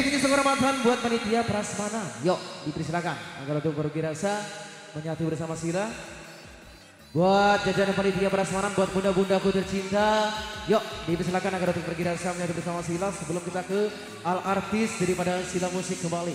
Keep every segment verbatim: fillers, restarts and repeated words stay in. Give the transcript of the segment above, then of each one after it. Tinggi penghormatan buat panitia Prasmanan. Yuk, dipersilakan. Agar untuk Perugi Raksa menyatu bersama sila. Buat jajaran panitia Prasmanan, buat bunda-bundaku tercinta. Yuk, dipersilakan agar untuk Perugi Raksa menyatu bersama sila. Sebelum kita ke al artis daripada sila musik kembali.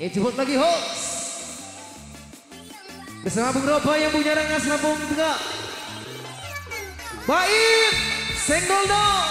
Eh, jemput lagi hoax. Bersama Bung Roba yang punya rengas Lampung Tengah. Baik, senggol dong.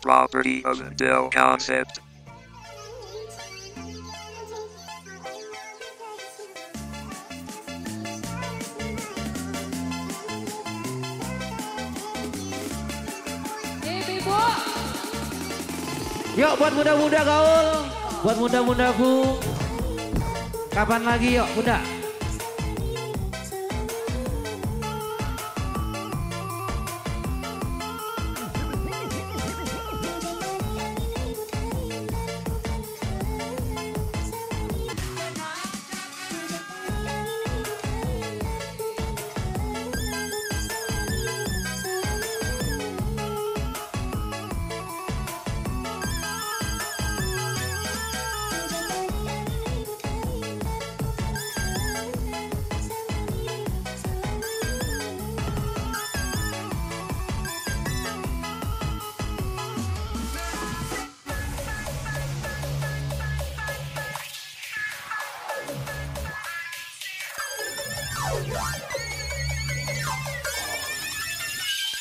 Property of dioconcept. Yuk buat muda-muda gaul, buat muda-mudaku. Kapan lagi yuk muda?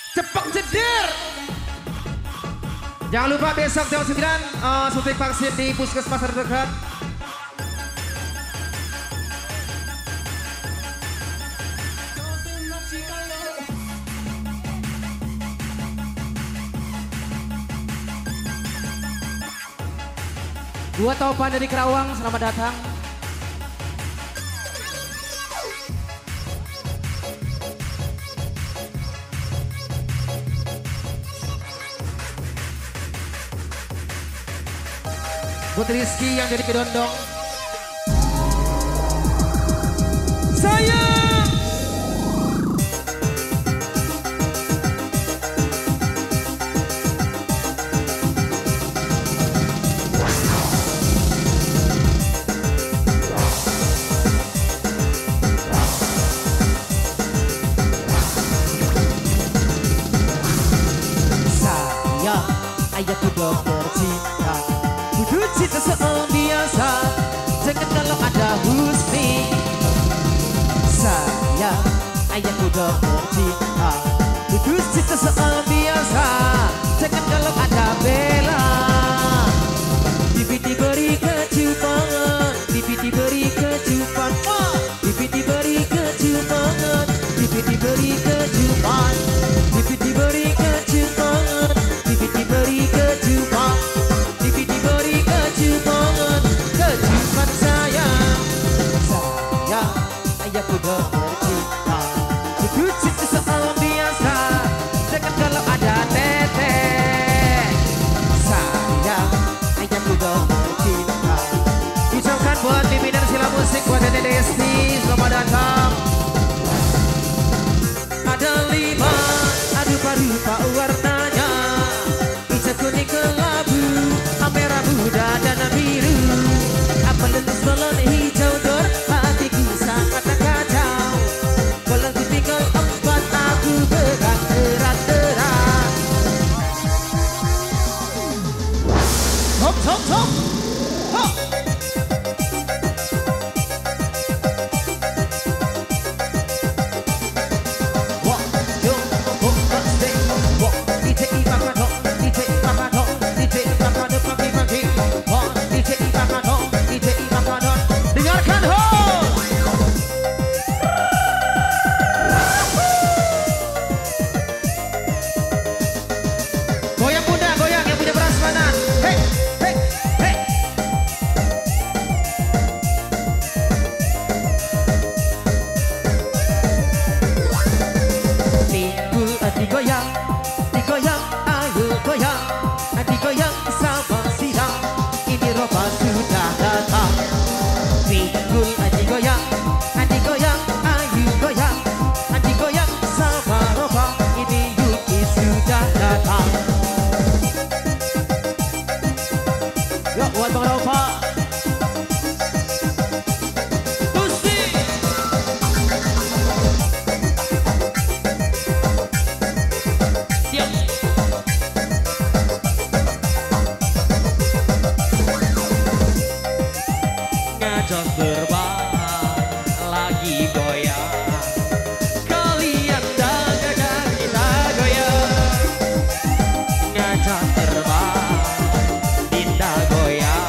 Cepak jedir. Jangan lupa besok jam sembilan uh, suntik vaksin di puskesmas terdekat. Dua topan dari Karawang, selamat datang. Buat Rizky yang jadi kedondong. Saya Saya ayahku dokter cinta. Butuh cinta seorang biasa, jangan kalau ada husni. Saya ayahku dokter cinta. Butuh cinta seorang biasa, jangan kalau ada bela. Bibit diberi kecupangan, bibit diberi kecupangan, bibit diberi kecupangan, bibit diberi kecupangan, bibit diberi kecupangan, bibit diberi kecupangan. Warnanya hijau, kuning, kelabu, merah muda dan biru. Apa letus balon hijau dor, hatiku sangat kacau. Balon tipikal empat, aku berat erat erat. Hop hop hop hop. Goyang bunda, goyang yang punya Prasmanan. Hey, hey, hey. buat Bang Rova. Ngajak terbang lagi goyang, kalian dadakan kita goyang. Ngajak terbang kita goyang,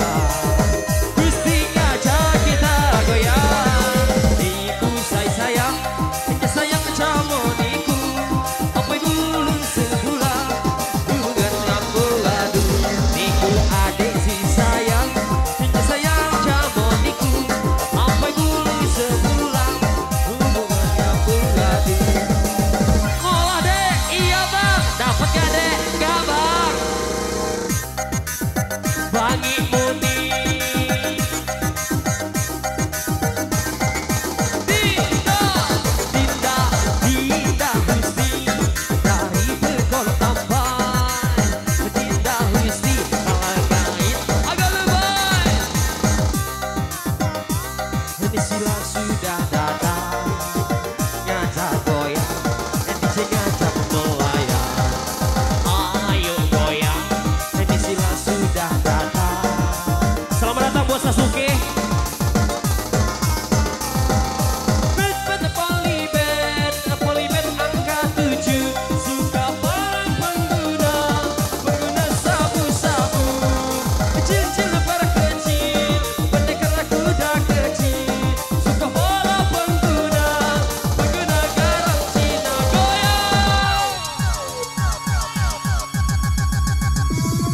Gusti ngajak kita goyang. Iku say sayang, ya sayang jamon iku, apa iku ulun sebulan, bukan lampu ladu. Iku adik si sayang, ya sayang jamon iku, apa iku ulun sebulan, bukan lampu ladu. Olah dek, iya bang, dapat gak dek, gak bang? Bangi muni Dinda, Dinda, Dinda Husti dari Begol Tampan. Dinda Husti Kalangkait agak lebay. Ini sila sudah datang, ngajak goyang, D J ngajak melayang. Ayo goyang, ini sila sudah datang. Selamat datang buat Sasuke. Bet bet polybet, polybet angka tujuh, suka barang pengguna, pengguna sabu-sabu. Kecil-kecil berkecil, pendekar kuda kecil, suka bola pengguna, pengguna garam Cina. Goyang!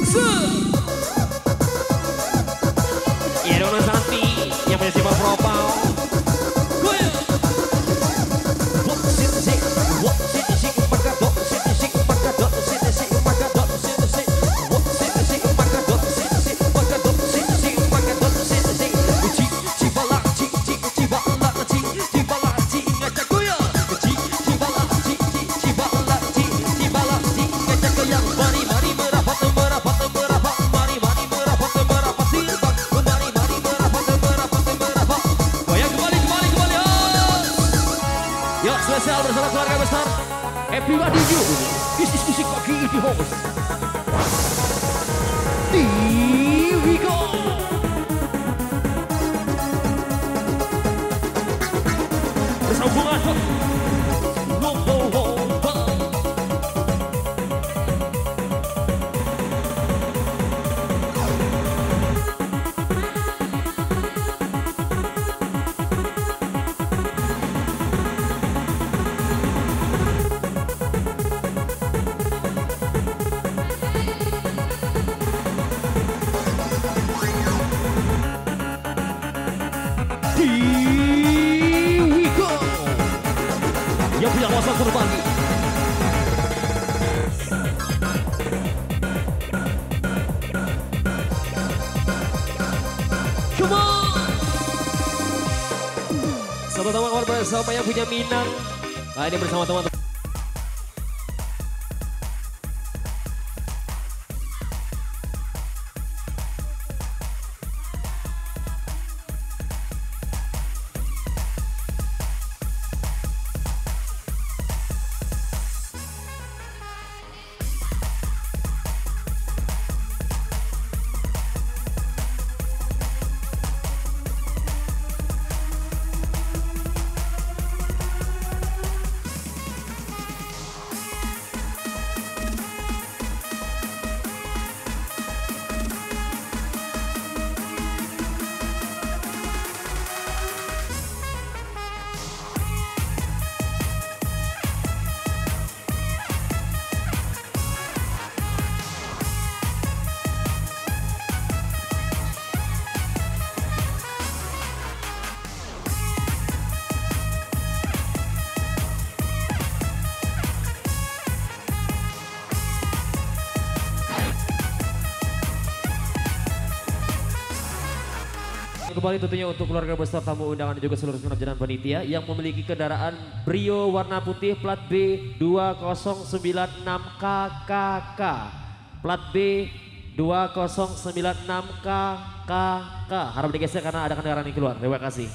Su! Ya Dona Santi yang punya siapa propal. Goyang! Goyang kembali, kembali, kembali. Yuk selesai bersama keluarga besar. Everybody you, this is music pagi di house. Here we go. Bersambungan. Lomba-lomba. Here we go. Yang punya kuasa berbagi. Come on. Satu teman kawan bersama yang punya minat. Nah, ini bersama teman-teman. Kembali tentunya untuk keluarga besar, tamu undangan dan juga seluruh segenap jajaran panitia yang memiliki kendaraan Brio warna putih plat B dua nol sembilan enam K K K, plat B dua nol sembilan enam K K K. Harap digeser karena ada kendaraan yang keluar. Terima kasih.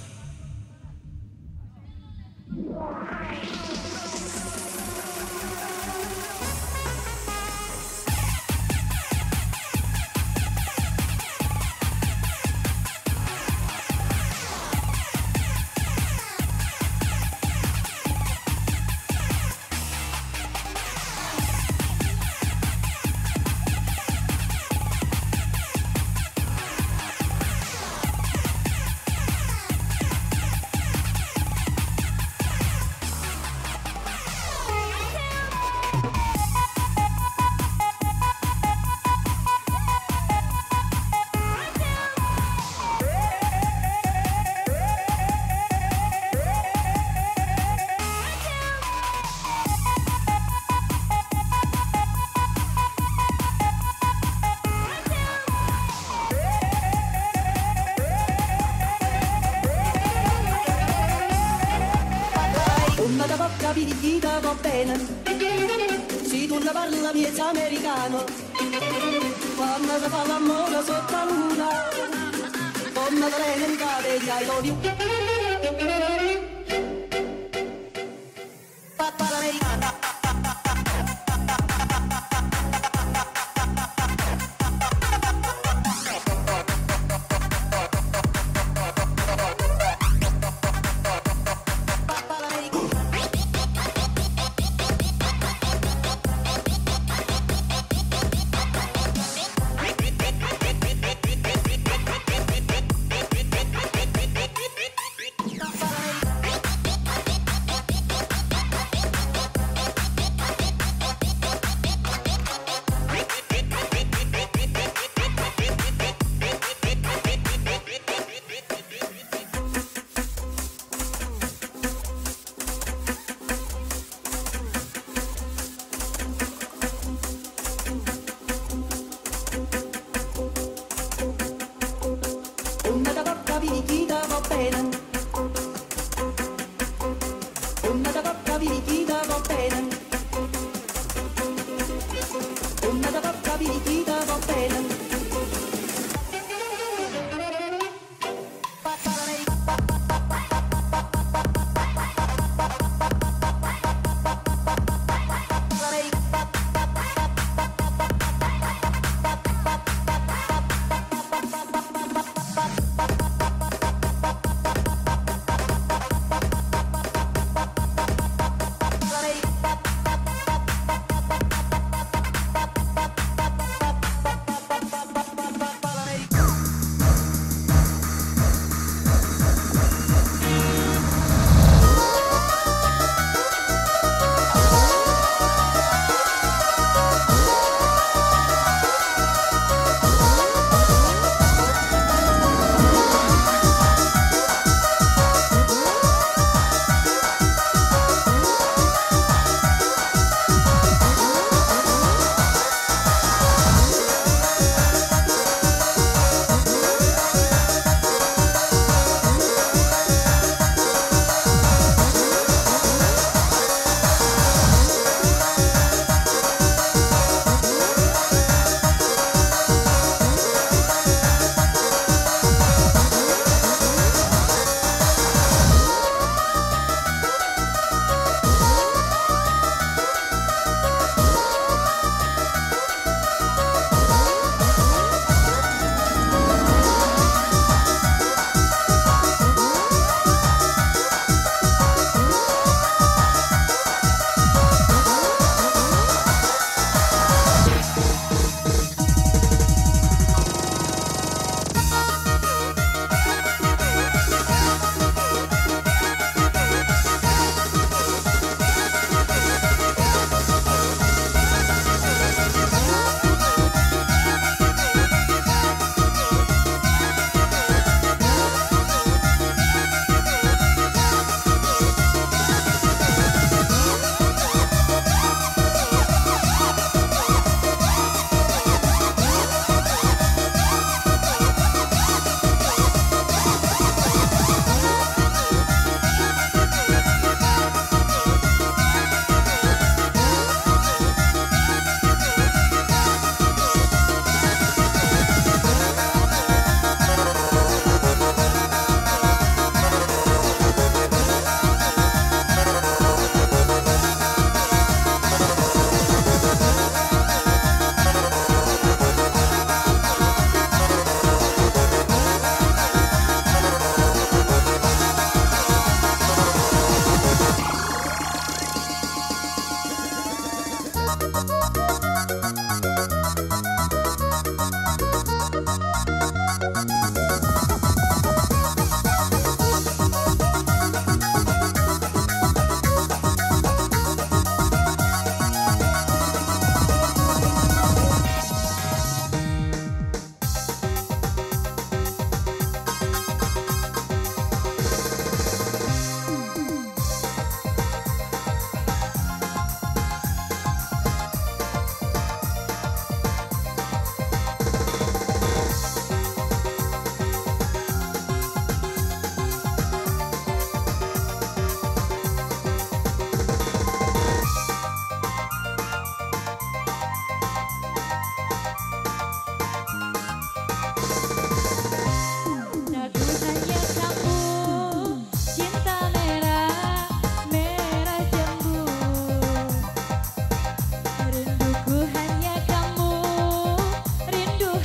Si tu la parla mi è americano, quando si fa l'amore sotto la luna, quando la renica vedi ai doni. Papà l'americana. Bye.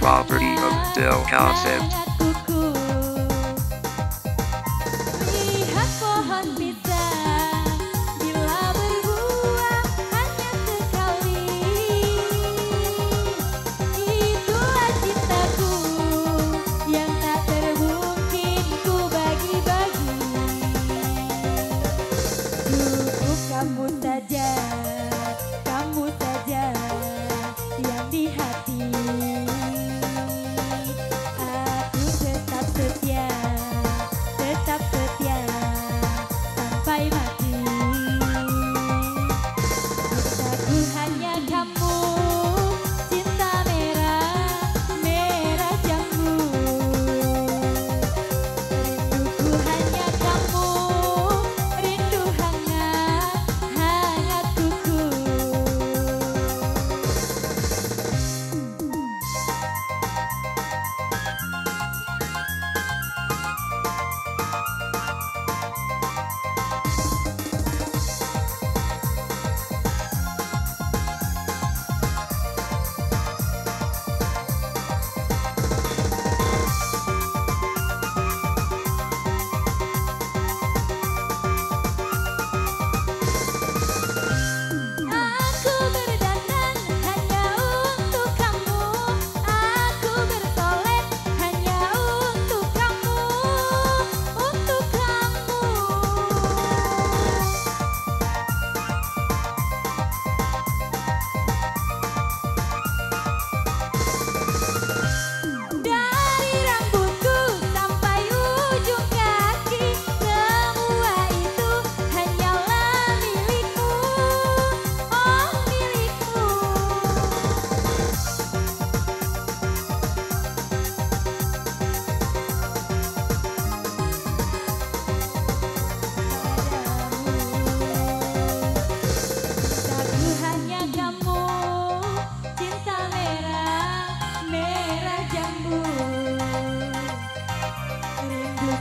property of dioconcept. Kamu saja, kamu saja yang di hati. Aku tetap setia, tetap setia sampai mati. Cintaku hanya kamu, cinta merah, merah jambu. Rinduku hanya kamu, rindu hangat.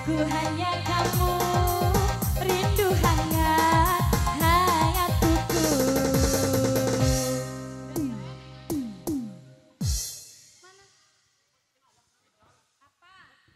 Ku hanya kamu.